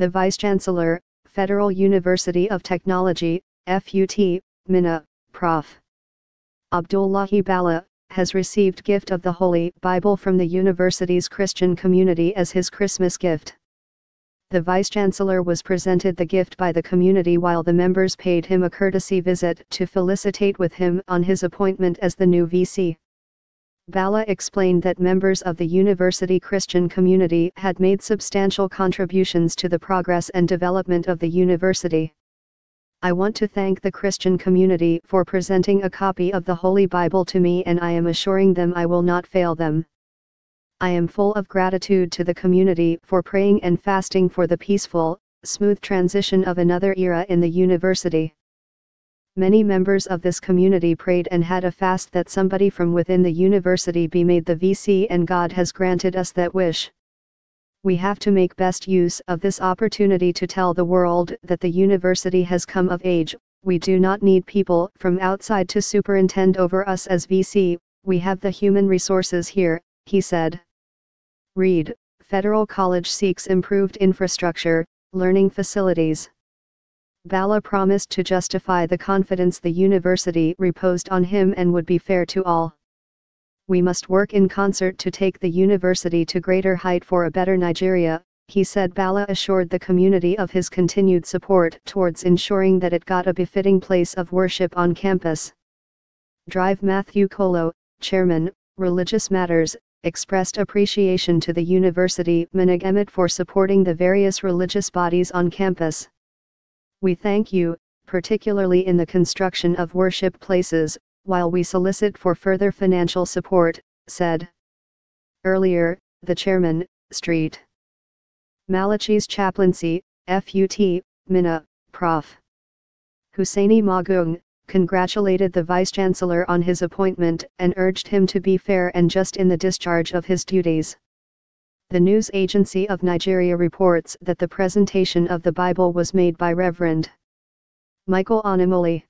the Vice-Chancellor, Federal University of Technology, FUT, Minna, Prof. Abdullahi Bala, has received gift of the Holy Bible from the university's Christian community as his Christmas gift. The Vice-Chancellor was presented the gift by the community while the members paid him a courtesy visit to felicitate with him on his appointment as the new VC. Bala explained that members of the university Christian community had made substantial contributions to the progress and development of the university. "I want to thank the Christian community for presenting a copy of the Holy Bible to me, and I am assuring them I will not fail them. I am full of gratitude to the community for praying and fasting for the peaceful, smooth transition of another era in the university." Many members of this community prayed and had a fast that somebody from within the university be made the VC, and God has granted us that wish. We have to make best use of this opportunity to tell the world that the university has come of age. We do not need people from outside to superintend over us as VC, we have the human resources here, he said. Read, Federal College seeks improved infrastructure, learning facilities. Bala promised to justify the confidence the university reposed on him and would be fair to all. "We must work in concert to take the university to greater height for a better Nigeria," he said. Bala assured the community of his continued support towards ensuring that it got a befitting place of worship on campus. Dr. Matthew Kolo, Chairman, Religious Matters, expressed appreciation to the University Minagmet for supporting the various religious bodies on campus. "We thank you, particularly in the construction of worship places, while we solicit for further financial support," said. Earlier, the Chairman, St. Malachi's Chaplaincy, FUT, Minna, Prof. Husseini Magung, congratulated the Vice-Chancellor on his appointment and urged him to be fair and just in the discharge of his duties. The news agency of Nigeria reports that the presentation of the Bible was made by Reverend Michael Onimoli.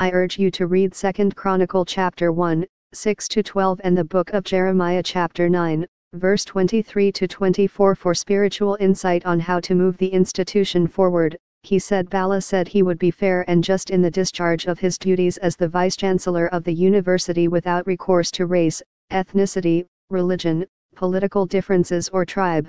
"I urge you to read 2 Chronicle chapter 1, 6-12 and the book of Jeremiah chapter 9, verse 23-24 for spiritual insight on how to move the institution forward," he said. Bala said he would be fair and just in the discharge of his duties as the Vice-Chancellor of the university without recourse to race, ethnicity, religion, political differences or tribe.